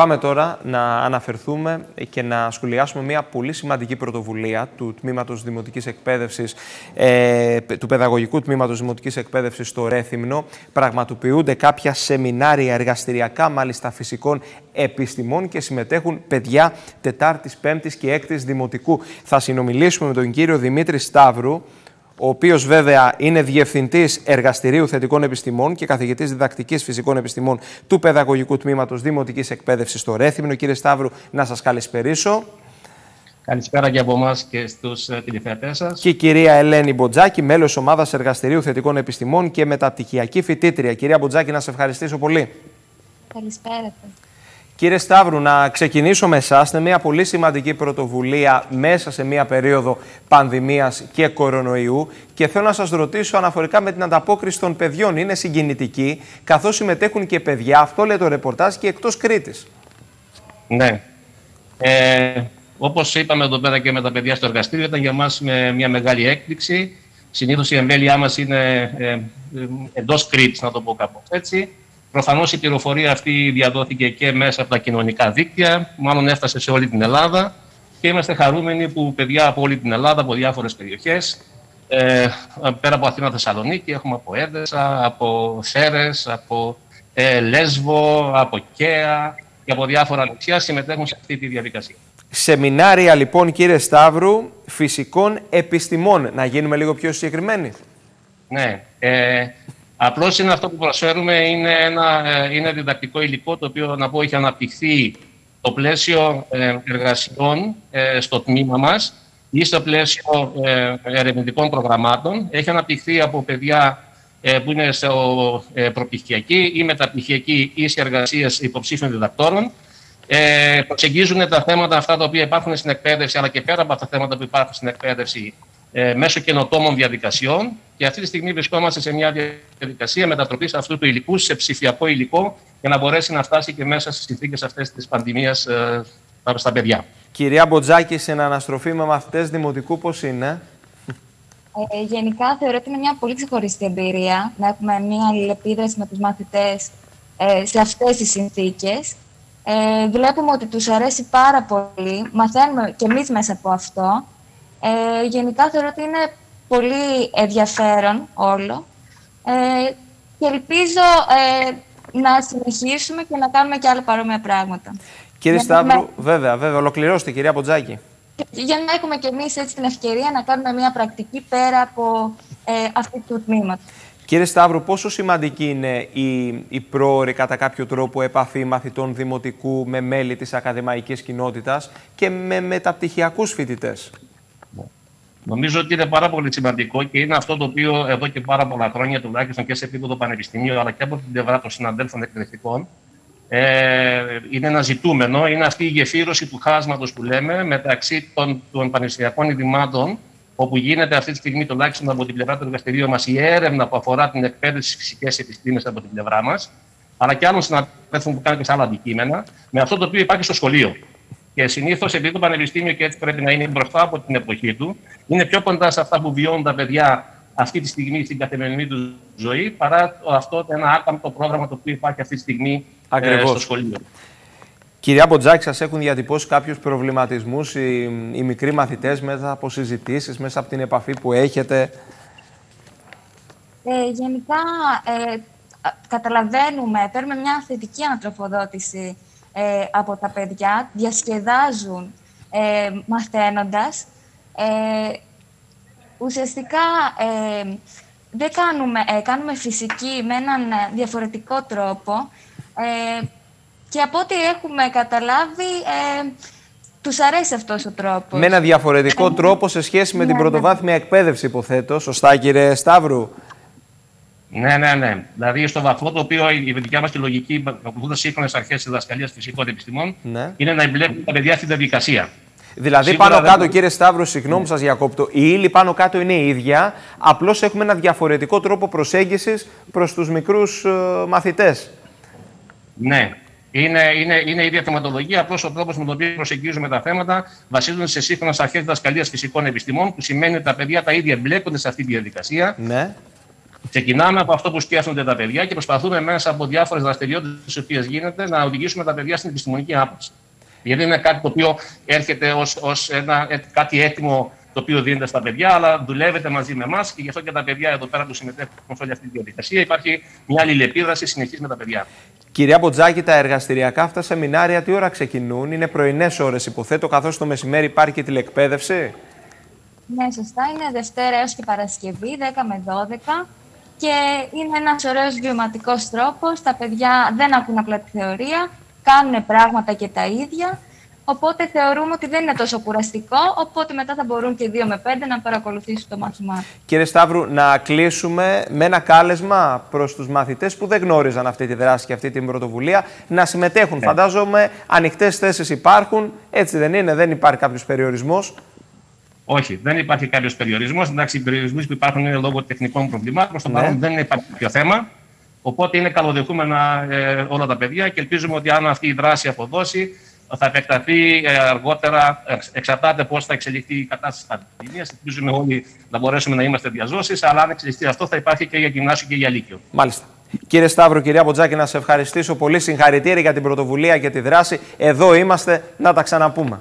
Πάμε τώρα να αναφερθούμε και να σχολιάσουμε μια πολύ σημαντική πρωτοβουλία του Τμήματος Δημοτικής Εκπαίδευσης, του Παιδαγωγικού Τμήματος Δημοτικής Εκπαίδευσης στο Ρέθυμνο. Πραγματοποιούνται κάποια σεμινάρια εργαστηριακά, μάλιστα φυσικών επιστημών, και συμμετέχουν παιδιά 4ης, 5ης και 6ης Δημοτικού. Θα συνομιλήσουμε με τον κύριο Δημήτρη Σταύρου, ο οποίος βέβαια είναι Διευθυντής Εργαστηρίου Θετικών Επιστημών και καθηγητής Διδακτικής Φυσικών Επιστημών του Παιδαγωγικού Τμήματος Δημοτικής Εκπαίδευσης στο Ρέθυμνο. Κύριε Σταύρου, να σας καλησπερίσω. Καλησπέρα και από εμάς και στους τηλεθεατές σας. Και η κυρία Ελένη Μποτζάκη, μέλος Ομάδας Εργαστηρίου Θετικών Επιστημών και μεταπτυχιακή φοιτήτρια. Κυρία Μποτζάκη, να σας ευχαριστήσω πολύ. Καλησπέρα. Κύριε Σταύρου, να ξεκινήσω με εσάς. Είναι μια πολύ σημαντική πρωτοβουλία μέσα σε μια περίοδο πανδημίας και κορονοϊού και θέλω να σας ρωτήσω αναφορικά με την ανταπόκριση των παιδιών. Είναι συγκινητική, καθώς συμμετέχουν και παιδιά, αυτό λέει το ρεπορτάζ, και εκτός Κρήτης. Ναι. Όπως είπαμε εδώ πέρα και με τα παιδιά στο εργαστήριο, ήταν για μας μια μεγάλη έκπληξη. Συνήθως η εμβέλειά μας είναι εντός Κρήτης, να το πω κάπως έτσι. Προφανώς η πληροφορία αυτή διαδόθηκε και μέσα από τα κοινωνικά δίκτυα, μάλλον έφτασε σε όλη την Ελλάδα και είμαστε χαρούμενοι που παιδιά από όλη την Ελλάδα, από διάφορες περιοχές, πέρα από Αθήνα Θεσσαλονίκη, έχουμε από Έδεσα, από Σέρες, από Λέσβο, από Καία και από διάφορα νησιά συμμετέχουν σε αυτή τη διαδικασία. Σεμινάρια λοιπόν, κύριε Σταύρου, φυσικών επιστημών. Να γίνουμε λίγο πιο συγκεκριμένοι. Ναι. Απλώς είναι αυτό που προσφέρουμε, είναι διδακτικό υλικό, το οποίο, να πω, έχει αναπτυχθεί το πλαίσιο εργασιών στο τμήμα μας ή στο πλαίσιο ερευνητικών προγραμμάτων. Έχει αναπτυχθεί από παιδιά που είναι σε προπτυχιακή ή μεταπτυχιακή ή σε εργασίες υποψήφιων διδακτόρων. Προσεγγίζουν τα θέματα αυτά τα οποία υπάρχουν στην εκπαίδευση, αλλά και πέρα από τα θέματα που υπάρχουν στην εκπαίδευση, μέσω καινοτόμων διαδικασιών, και αυτή τη στιγμή βρισκόμαστε σε μια διαδικασία μετατροπής αυτού του υλικού σε ψηφιακό υλικό για να μπορέσει να φτάσει και μέσα στις συνθήκες αυτές της πανδημίας στα παιδιά. Κυρία Μποτζάκη, συναναστροφή με μαθητές δημοτικού πώς είναι? Γενικά θεωρώ ότι είναι μια πολύ ξεχωριστή εμπειρία να έχουμε μια αλληλεπίδραση με τους μαθητές σε αυτές τις συνθήκες. Βλέπουμε ότι τους αρέσει πάρα πολύ, μαθαίνουμε κι εμείς μέσα από αυτό. Γενικά θεωρώ ότι είναι πολύ ενδιαφέρον όλο και ελπίζω να συνεχίσουμε και να κάνουμε και άλλα παρόμοια πράγματα. Κύριε Σταύρου, βέβαια, ολοκληρώστε, κυρία Μποτζάκη. Για να έχουμε και εμείς έτσι την ευκαιρία να κάνουμε μια πρακτική πέρα από αυτή του τμήματος. Κύριε Σταύρου, πόσο σημαντική είναι η πρόορη, κατά κάποιο τρόπο, επαφή μαθητών δημοτικού με μέλη της ακαδημαϊκής κοινότητας και με μεταπτυχιακούς φοιτητές? Νομίζω ότι είναι πάρα πολύ σημαντικό και είναι αυτό το οποίο εδώ και πάρα πολλά χρόνια, τουλάχιστον και σε επίπεδο πανεπιστημίου, αλλά και από την πλευρά των συναδέλφων εκπαιδευτικών, είναι ένα ζητούμενο. Είναι αυτή η γεφύρωση του χάσματος που λέμε μεταξύ των πανεπιστημιακών ιδρυμάτων, όπου γίνεται αυτή τη στιγμή, τουλάχιστον από την πλευρά του εργαστηρίου μας, η έρευνα που αφορά την εκπαίδευση στις φυσικές επιστήμες από την πλευρά μας, αλλά και άλλων συναδέλφων που κάνουν και σε άλλα αντικείμενα, με αυτό το οποίο υπάρχει στο σχολείο. Και συνήθως, επειδή το πανεπιστήμιο, και έτσι πρέπει να είναι μπροστά από την εποχή του, είναι πιο κοντά σε αυτά που βιώνουν τα παιδιά αυτή τη στιγμή στην καθημερινή του ζωή, παρά αυτό ένα άκαμπτο πρόγραμμα το οποίο υπάρχει αυτή τη στιγμή στο σχολείο. Κυρία Μποτζάκη, σας έχουν διατυπώσει κάποιους προβληματισμούς οι μικροί μαθητές μέσα από συζητήσεις, μέσα από την επαφή που έχετε? Γενικά, καταλαβαίνουμε, παίρνουμε μια θετική ανατροφοδότηση από τα παιδιά, διασκεδάζουν μαθαίνοντας. Ουσιαστικά δεν κάνουμε φυσική με έναν διαφορετικό τρόπο και από ό,τι έχουμε καταλάβει τους αρέσει αυτός ο τρόπος. Με ένα διαφορετικό τρόπο σε σχέση με την πρωτοβάθμια εκπαίδευση, υποθέτω. Σωστά, κύριε Σταύρου? Ναι. Δηλαδή, στο βαθμό το οποίο η δικιά μας τη λογική, ακολουθούντας σύγχρονες αρχές της διδασκαλίας φυσικών επιστημών, είναι να εμπλέκουν τα παιδιά στη διαδικασία. Δηλαδή, σίγουρα πάνω κάτω, κύριε Σταύρου, συγγνώμη σας διακόπτω, η ύλη πάνω κάτω είναι η ίδια, απλώς έχουμε ένα διαφορετικό τρόπο προσέγγισης προς τους μικρούς μαθητές. Ναι. Είναι η ίδια θεματολογία, απλώς ο τρόπος με τον οποίο προσεγγίζουμε τα θέματα βασίζονται σε σύγχρονες αρχές διδασκαλίας φυσικών επιστημών, που σημαίνει ότι τα παιδιά τα ίδια εμπλέκονται σε αυτή τη διαδικασία. Ναι. Ξεκινάμε από αυτό που σκέφτονται τα παιδιά και προσπαθούμε μέσα από διάφορες δραστηριότητες τις οποίες γίνεται να οδηγήσουμε τα παιδιά στην επιστημονική άποψη. Γιατί είναι κάτι το οποίο έρχεται ως κάτι έτοιμο το οποίο δίνεται στα παιδιά, αλλά δουλεύεται μαζί με εμάς και γι' αυτό και τα παιδιά εδώ πέρα που συμμετέχουν σε όλη αυτή τη διαδικασία. Υπάρχει μια αλληλεπίδραση συνεχής με τα παιδιά. Κυρία Μποτζάκη, τα εργαστηριακά αυτά σεμινάρια τι ώρα ξεκινούν? Είναι πρωινές ώρες, υποθέτω, καθώς το μεσημέρι υπάρχει και τηλεκπαίδευση. Ναι, σωστά. Είναι Δευτέρα έως και Παρασκευή, 10 με 12. Και είναι ένας ωραίος βιωματικός τρόπος. Τα παιδιά δεν ακούν απλά τη θεωρία, κάνουν πράγματα και τα ίδια. Οπότε θεωρούμε ότι δεν είναι τόσο κουραστικό, οπότε μετά θα μπορούν και 2 με 5 να παρακολουθήσουν το μάθημά. Κύριε Σταύρου, να κλείσουμε με ένα κάλεσμα προς τους μαθητές που δεν γνώριζαν αυτή τη δράση και αυτή την πρωτοβουλία να συμμετέχουν. Φαντάζομαι ανοιχτές θέσεις υπάρχουν, έτσι δεν είναι? Δεν υπάρχει κάποιος περιορισμός? Όχι, δεν υπάρχει κάποιος περιορισμός. Εντάξει, οι περιορισμοί που υπάρχουν είναι λόγω τεχνικών προβλημάτων. Προς το παρόν δεν υπάρχει κάποιο θέμα. Οπότε είναι καλοδεχούμενα όλα τα παιδιά και ελπίζουμε ότι αν αυτή η δράση αποδώσει, θα επεκταθεί αργότερα, εξαρτάται πώς θα εξελιχθεί η κατάσταση στα πανεπιστήμια. Ελπίζουμε όλοι να μπορέσουμε να είμαστε διαζώσεις, αλλά αν εξελιχθεί αυτό, θα υπάρχει και για γυμνάσιο και για λύκειο. Μάλιστα. Κύριε Σταύρου, κυρία Μποτζάκη, να σας ευχαριστήσω πολύ. Συγχαρητήρια για την πρωτοβουλία και τη δράση. Εδώ είμαστε να τα ξαναπούμε.